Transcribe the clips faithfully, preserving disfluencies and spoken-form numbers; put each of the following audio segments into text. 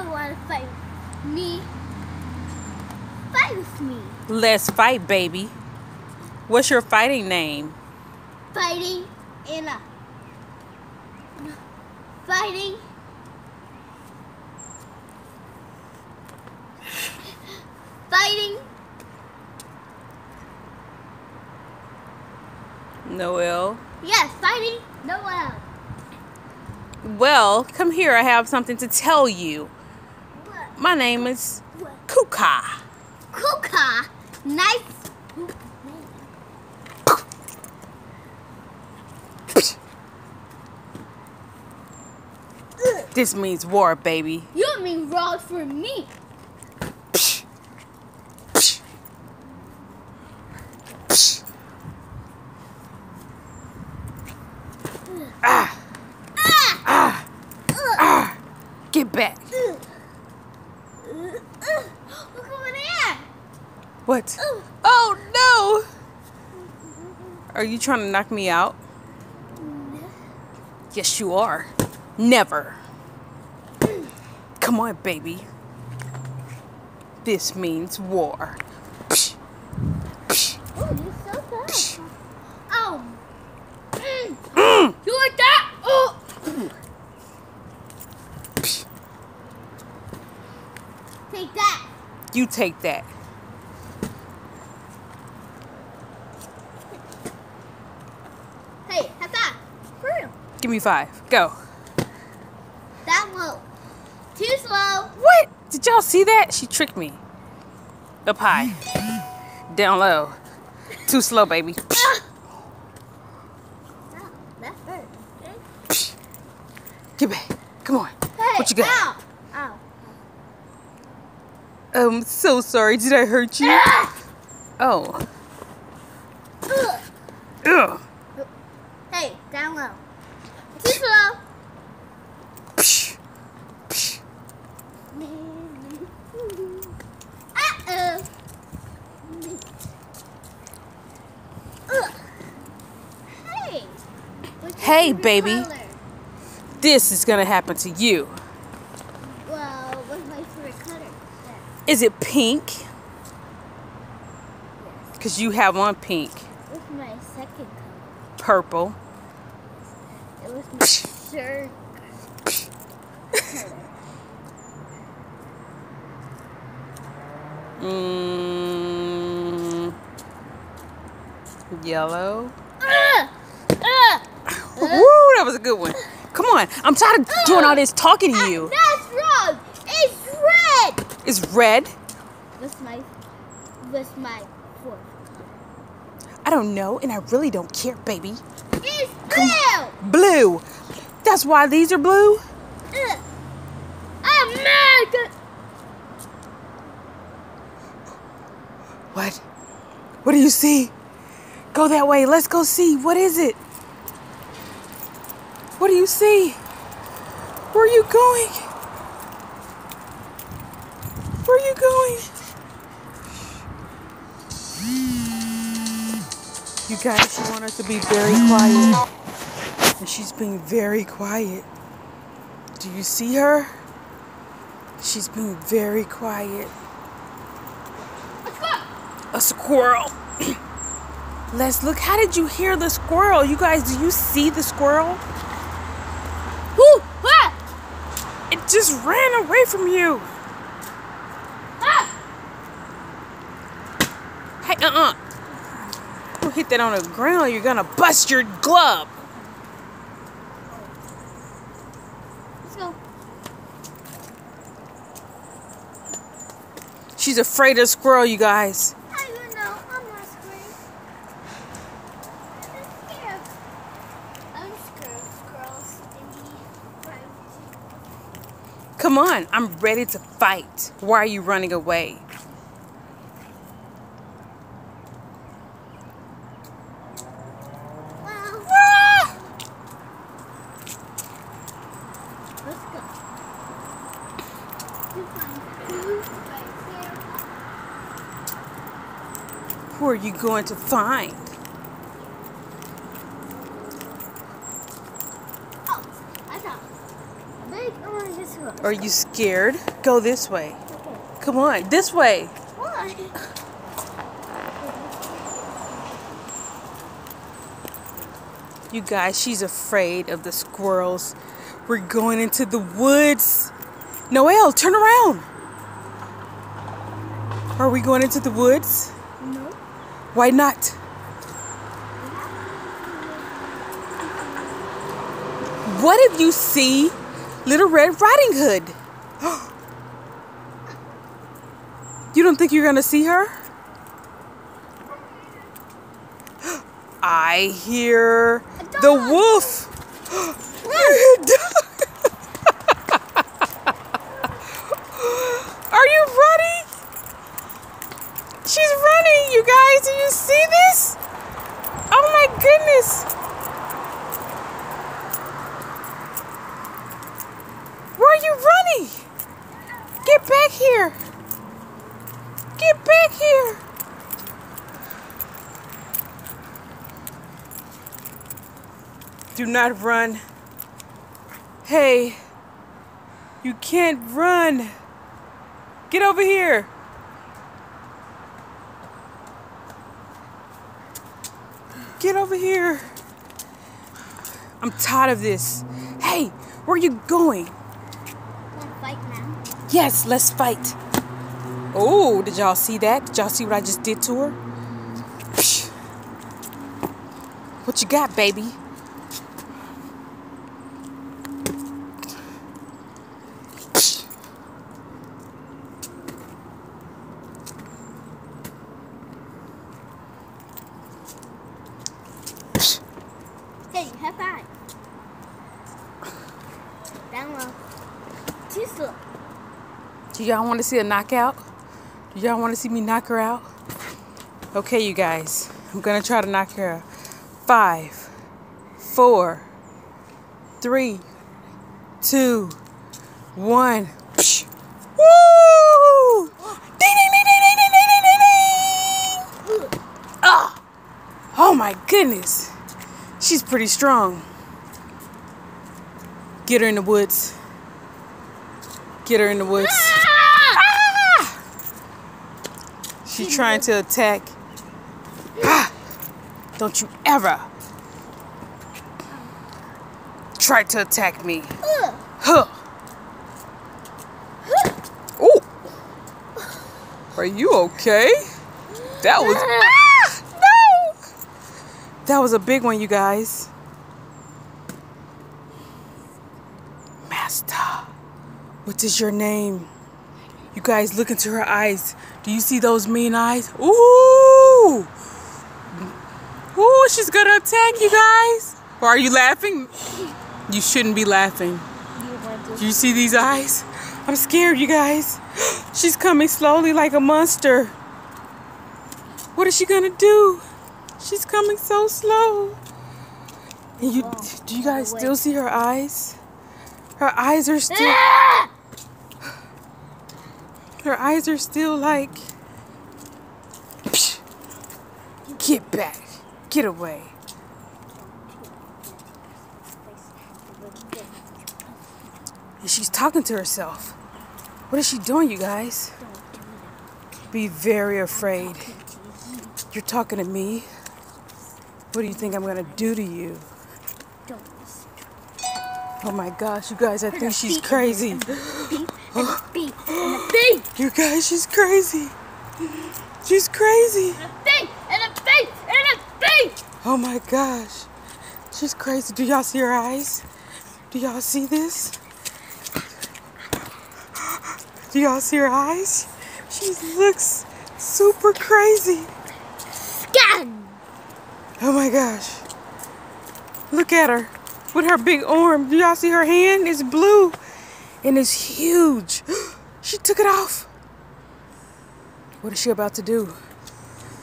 I want to fight with me. Fight with me. Let's fight, baby. What's your fighting name? Fighting Anna. Fighting. Fighting. Noel. Yes, fighting Noel. Well, come here. I have something to tell you. What? My name is what? Kuka. Kuka. Nice. This means war, baby. You mean war for me. Ah. Ah. Ah. Ah. Get back. Ugh. Ugh. Look over there. What? Ugh. Oh no. Are you trying to knock me out? No. Yes, you are. Never. Mm. Come on, baby. This means war. Psh. Psh. Ooh, you're so bad. Psh. Oh. Mm. Mm. You like that? Oh. Take that. You take that. Hey, have that. For real. Give me five. Go. That won't. Too slow. What? Did y'all see that? She tricked me. Up high. Down low. Too slow, baby. Get back. Come on. Hey, what you got? Ow. Ow. I'm so sorry. Did I hurt you? Ah! Oh. Ugh. Ugh. Hey, down low. Too slow. Psh. Psh. Uh-oh. Ugh. Hey. What's hey, baby. Color? This is gonna happen to you. Well, what's my favorite color? Yeah. Is it pink? Yes. Because you have on pink. What's my second color? Purple. It was my shirt color. Mm, yellow. Uh, uh, Woo, that was a good one. Come on, I'm tired of Ugh. doing all this talking to you. That's wrong. It's red. It's red? What's my, what's my fourth color? I don't know, and I really don't care, baby. It's blue. Blue. That's why these are blue? Ugh. America. What? What do you see? Go that way. Let's go see. What is it? What do you see? Where are you going? Where are you going? You guys, she wants us to be very quiet. And she's being very quiet. Do you see her? She's being very quiet. A squirrel. Let's look. How did you hear the squirrel? You guys, do you see the squirrel? Woo! Ah! It just ran away from you. Ah! Hey, uh-uh. Don't hit that on the ground. You're gonna bust your glove. Let's go. She's afraid of squirrel, you guys. I don't know. I'm not scared. I'm scared. I'm scared of squirrels. Come on, I'm ready to fight. Why are you running away? Well, ah! Let's go. Who are you going to find? Oh, I thought. way or this way? Are you scared? Go this way. Okay. Come on, this way. Why? You guys, she's afraid of the squirrels. We're going into the woods. Noelle, turn around. Are we going into the woods? No. Why not? What if you see Little Red Riding Hood? You don't think you're gonna see her? I hear the wolf. Are you running? She's running, you guys. Do you see this? Oh my goodness. Where are you running? Get back here. Get back here. Do not run. Hey, you can't run. Get over here. Get over here. I'm tired of this. Hey, where are you going? Let's fight now. Yes, let's fight. Oh, did y'all see that? Did y'all see what I just did to her? What you got, baby? Hey, high five. Down low. Too slow. Do y'all want to see a knockout? Do y'all want to see me knock her out? Okay, you guys. I'm going to try to knock her out. Five, four, three, two, one. Psh. Woo! Ding, ding, ding, ding, ding, ding, ding, ding, ding. Oh. Oh, my goodness. She's pretty strong. Get her in the woods. Get her in the woods. Ah! Ah! She's trying to attack. Ah! Don't you ever try to attack me. Huh. Oh. Are you okay? That was... Ah! That was a big one, you guys. Master, what is your name? You guys, look into her eyes. Do you see those mean eyes? Ooh! Ooh, she's gonna attack you guys. Or are you laughing? You shouldn't be laughing. Do you see these eyes? I'm scared, you guys. She's coming slowly like a monster. What is she gonna do? She's coming so slow. And you, do you guys still see her eyes? Her eyes are still... Her eyes are still like... Get back. Get away. And she's talking to herself. What is she doing, you guys? Be very afraid. You're talking to me? What do you think I'm gonna do to you? Oh my gosh, you guys, I think she's crazy. You guys, she's crazy. She's crazy. Oh my gosh. She's crazy. Do y'all see her eyes? Do y'all see this? Do y'all see her eyes? She looks super crazy. Oh my gosh. Look at her with her big arm. Do y'all see her hand? It's blue and it's huge. She took it off. What is she about to do?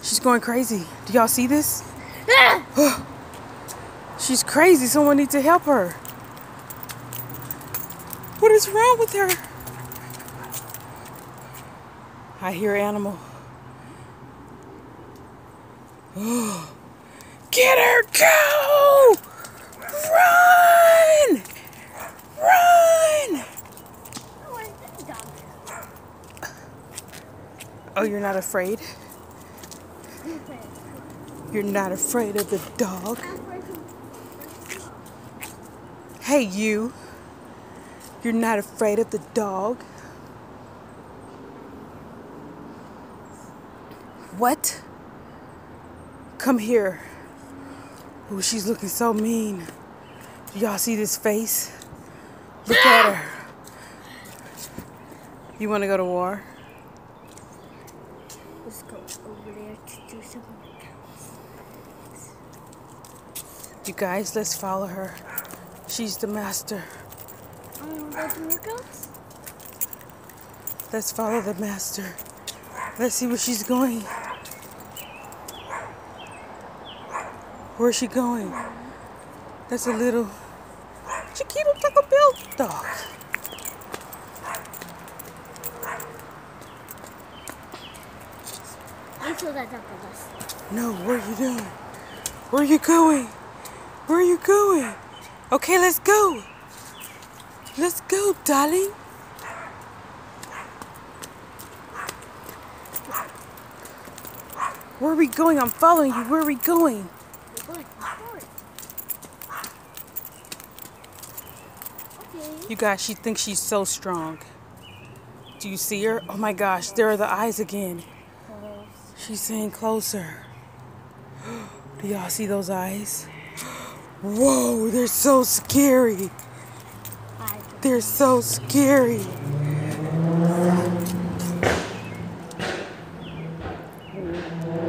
She's going crazy. Do y'all see this? Ah! She's crazy. Someone needs to help her. What is wrong with her? I hear animal. Oh. Get her! Go! Run! Run! Oh, you're not afraid? You're not afraid of the dog? Hey, you. You're not afraid of the dog? What? Come here. Oh, she's looking so mean. Do y'all see this face? Look at her. You want to go to war? Let's go over there to do something else. You guys, let's follow her. She's the master. Um, let's follow the master. Let's see where she's going. Where's she going? That's a little Chiquito Taco Bell dog. No, what are you doing? Where are you going? Where are you going? Okay, let's go. Let's go, darling. Where are we going? I'm following you. Where are we going? You guys, she thinks she's so strong. Do you see her? Oh my gosh, there are the eyes again. She's saying closer. Do y'all see those eyes? Whoa, they're so scary. They're so scary.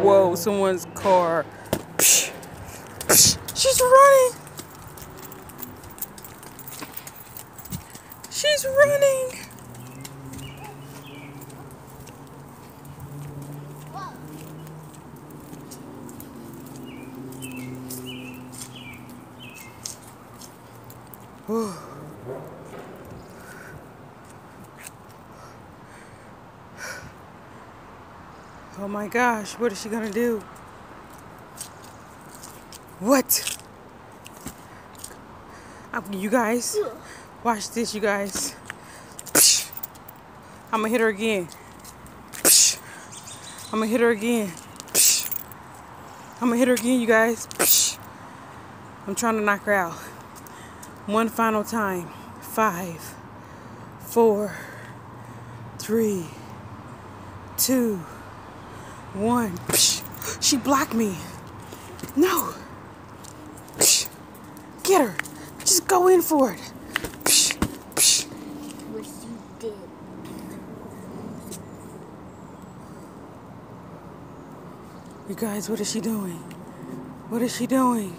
Whoa, someone's car. Psh, psh, she's running. She's running. Whoa. Oh my gosh, what is she gonna do? What? You guys, watch this, you guys. I'm gonna hit her again. I'm gonna hit her again. I'm gonna hit her again, you guys. I'm trying to knock her out. One final time. Five, four, three, two, one. She blocked me. No. Get her. Just go in for it. You guys, what is she doing? What is she doing?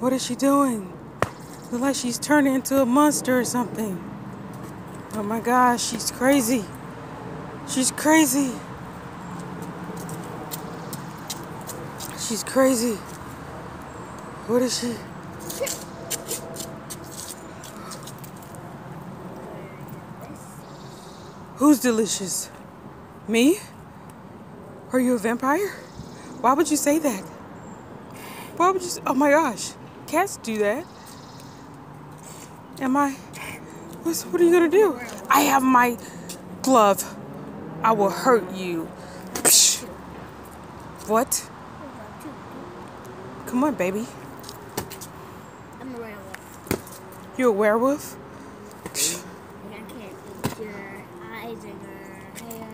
What is she doing? Looks like she's turning into a monster or something. Oh my gosh, she's crazy. She's crazy. She's crazy. What is she? Who's delicious? Me? Are you a vampire? Why would you say that? Why would you say, oh my gosh, cats do that. Am I, what's, what are you gonna do? I have my glove. I will hurt you. What? Come on, baby. I'm a werewolf. You're a werewolf? And I can't eat your eyes and your hair.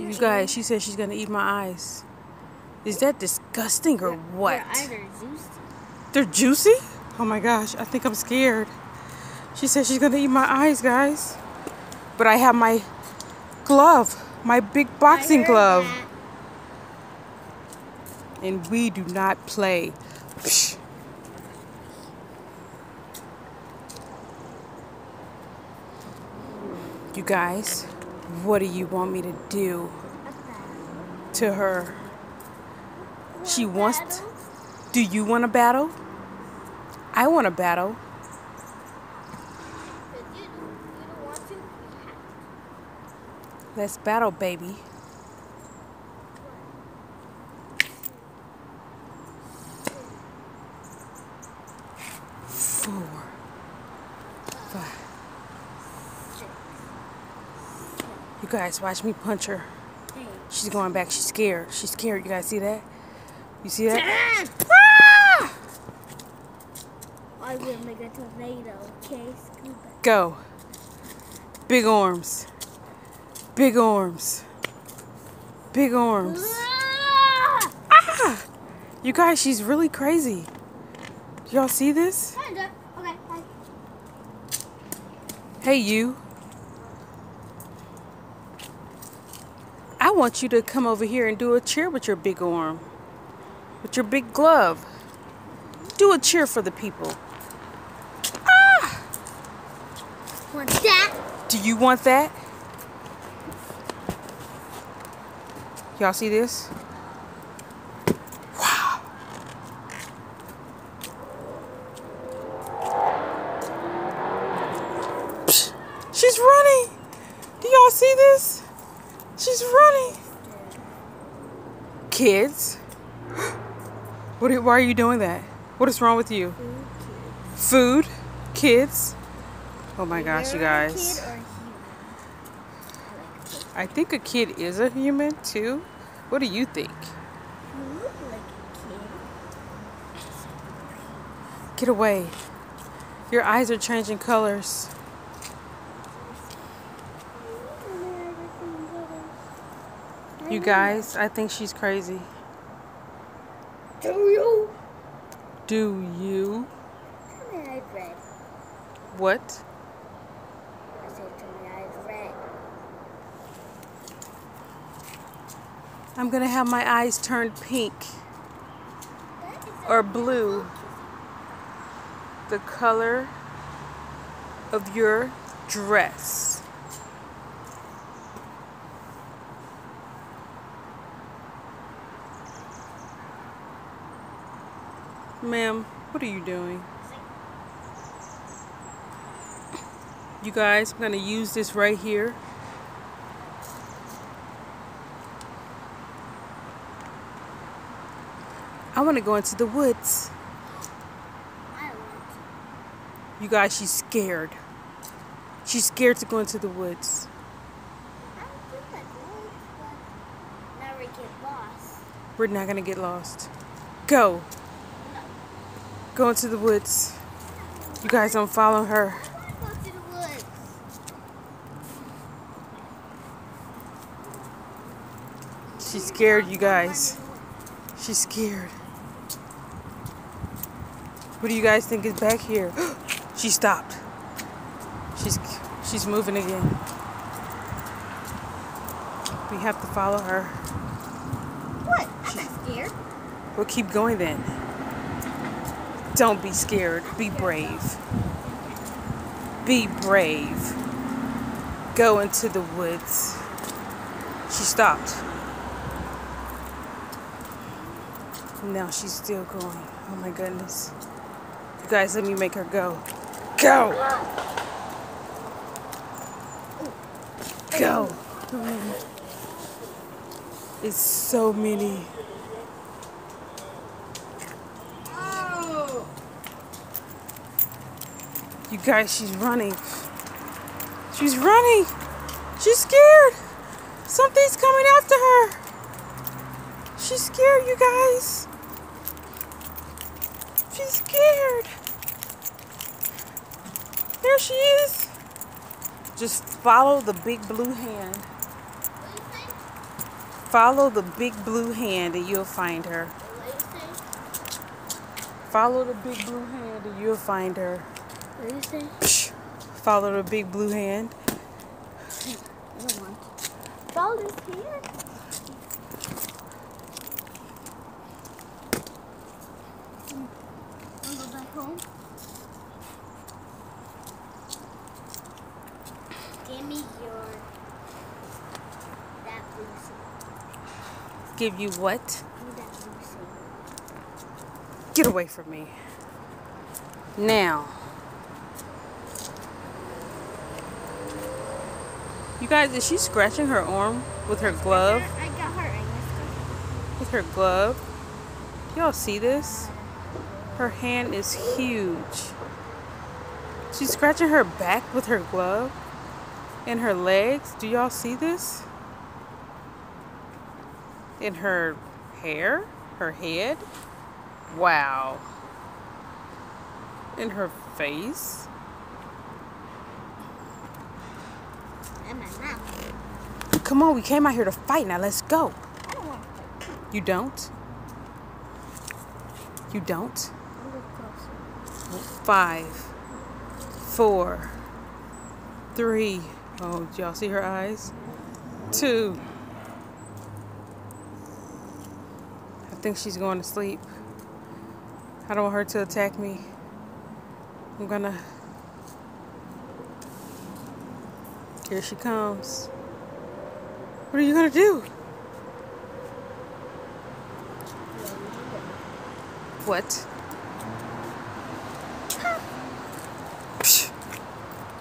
You guys, she said she's gonna eat my eyes. Is that disgusting or what? Their eyes are juicy. They're juicy? Oh my gosh, I think I'm scared. She said she's gonna eat my eyes, guys. But I have my glove, my big boxing glove. That. And we do not play. Psh. You guys. What do you want me to do to her? She wants to, do you want to battle? I want to battle. Let's battle, baby. Four, five. You guys, watch me punch her. She's going back. She's scared. She's scared. You guys see that? You see that? Ah! I'm going to make a tornado, okay? Go. Big arms. Big arms. Big arms. Ah! Ah! You guys, she's really crazy. Y'all see this? Okay, bye. Hey, you. I want you to come over here and do a cheer with your big arm. With your big glove. Do a cheer for the people. Ah! Want that? Do you want that? Y'all see this? Wow. Psh, she's running. Do y'all see this? She's running. Kids. What are, why are you doing that? What is wrong with you? Food, kids. Oh my gosh, you guys. I think a kid is a human too. What do you think? You look like a kid. Get away. Your eyes are changing colors. You guys, I think she's crazy. Do you? Do you? My eyes red. What? I said my eyes red. I'm gonna have my eyes turned pink or blue. The color of your dress. Ma'am, what are you doing? You guys, I'm going to use this right here. I want to go into the woods. You guys, she's scared. She's scared to go into the woods. Now we get lost. We're not going to get lost. Go. Go into the woods. You guys don't follow her. Go to the woods. She's scared, you guys. She's scared. What do you guys think is back here? She stopped. She's she's moving again. We have to follow her. What? I'm not scared. We'll keep going then. Don't be scared. Be brave. Be brave. Go into the woods. She stopped. Now she's still going. Oh my goodness. You guys, let me make her go. Go! Go! It's so many. You guys, she's running. She's running. She's scared. Something's coming after her. She's scared, you guys. She's scared. There she is. Just follow the big blue hand. Follow the big blue hand and you'll find her. Follow the big blue hand and you'll find her. What do you say? Psh, follow the big blue hand. I don't want to. Follow this hand. Wanna go back home? Give me your that blue suit. Give you what? Give me that blue suit. Get away from me. Now. You guys, is she scratching her arm with her glove? I got her right. With her glove. Y'all see this? Her hand is huge. She's scratching her back with her glove. in her legs. Do y'all see this? In her hair, her head. Wow. In her face. In my mouth. Come on, we came out here to fight. Now let's go. I don't want to fight. You don't? You don't? Five, four, three. Oh, did y'all see her eyes? Two. I think she's going to sleep. I don't want her to attack me. I'm gonna. Here she comes. What are you gonna do? What?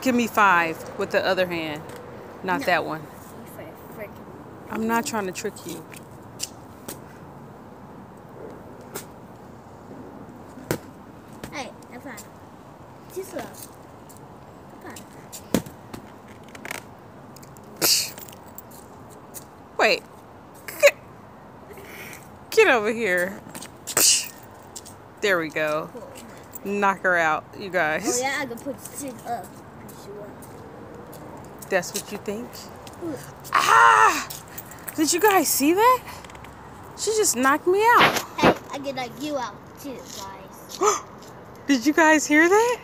Give me five with the other hand. Not no. That one. I'm not trying to trick you. Hey, I'm fine. Just love. I'm fine. Wait. Get over here. There we go. Knock her out, you guys. Oh, yeah, I can put six up. That's what you think? Ooh. Ah! Did you guys see that? She just knocked me out. Hey, I can knock you out too, guys. Did you guys hear that?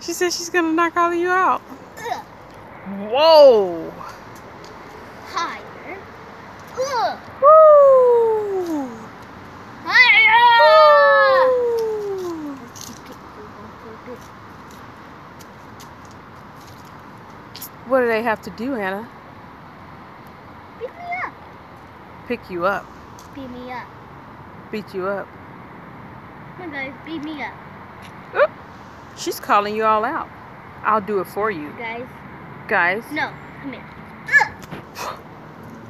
She said she's gonna knock all of you out. Ugh. Whoa! Higher. Ugh. Woo! Higher! Woo. What do they have to do, Hannah? Pick me up. Pick you up. Beat me up. Beat you up. Come on, guys, beat me up. Oop. She's calling you all out. I'll do it for you. Guys. Guys. No, come here.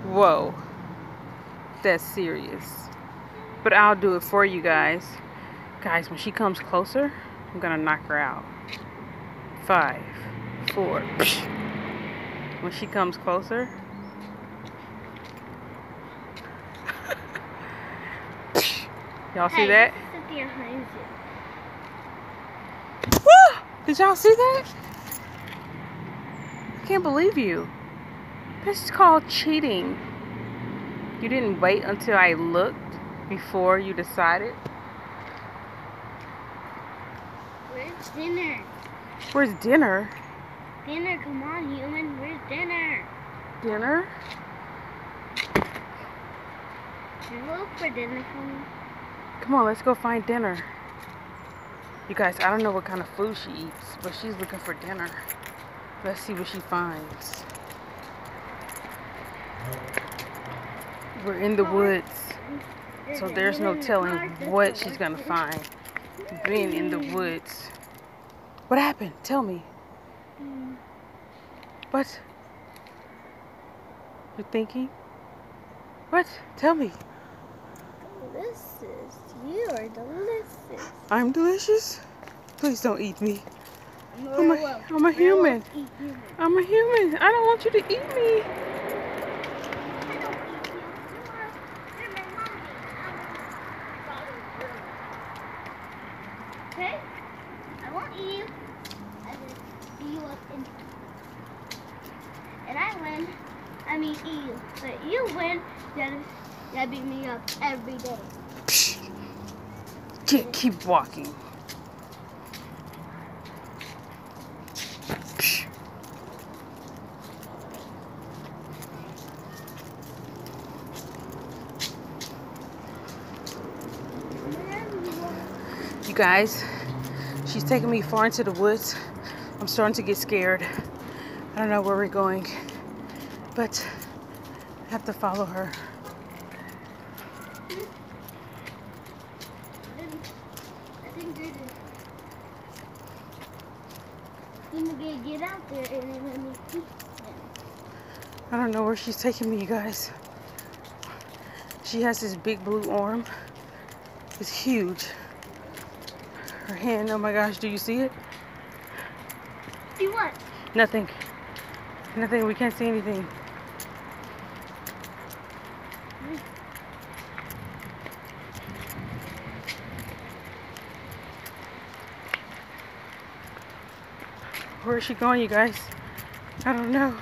Whoa. That's serious. But I'll do it for you guys. Guys, when she comes closer, I'm gonna knock her out. Five, four. When she comes closer, y'all see hey, that? Behind you. Woo! Did y'all see that? I can't believe you. This is called cheating. You didn't wait until I looked before you decided. Where's dinner? Where's dinner? Dinner, come on, human. Where's dinner? Dinner? Look for dinner, honey. Come on, let's go find dinner. You guys, I don't know what kind of food she eats, but she's looking for dinner. Let's see what she finds. We're in the woods, so there's no telling what she's gonna find. Being in the woods. What happened? Tell me. What? You're thinking? What? Tell me. Delicious. You are delicious. I'm delicious? Please don't eat me. No, I'm, a, I'm a human. I'm a human. I don't want you to eat me. I don't eat you. You're my mommy. I'm okay? I won't eat you. I will beat you up and And I win, I mean eat you. But you win, then that beat me up every day. Psh. Can't keep walking. Psh. You guys, she's taking me far into the woods. I'm starting to get scared. I don't know where we're going, but I have to follow her. I think they're just gonna get out there and then let me keep them. I don't know where she's taking me, you guys. She has this big blue arm. It's huge. Her hand, oh my gosh, do you see it? See what? Nothing. Nothing, we can't see anything. Where is she going, you guys? I don't know.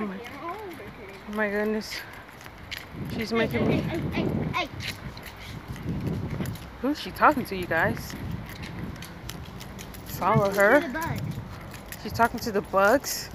Oh my, oh my goodness. She's making me. Who is she talking to, you guys? Follow her. She's talking to the bugs.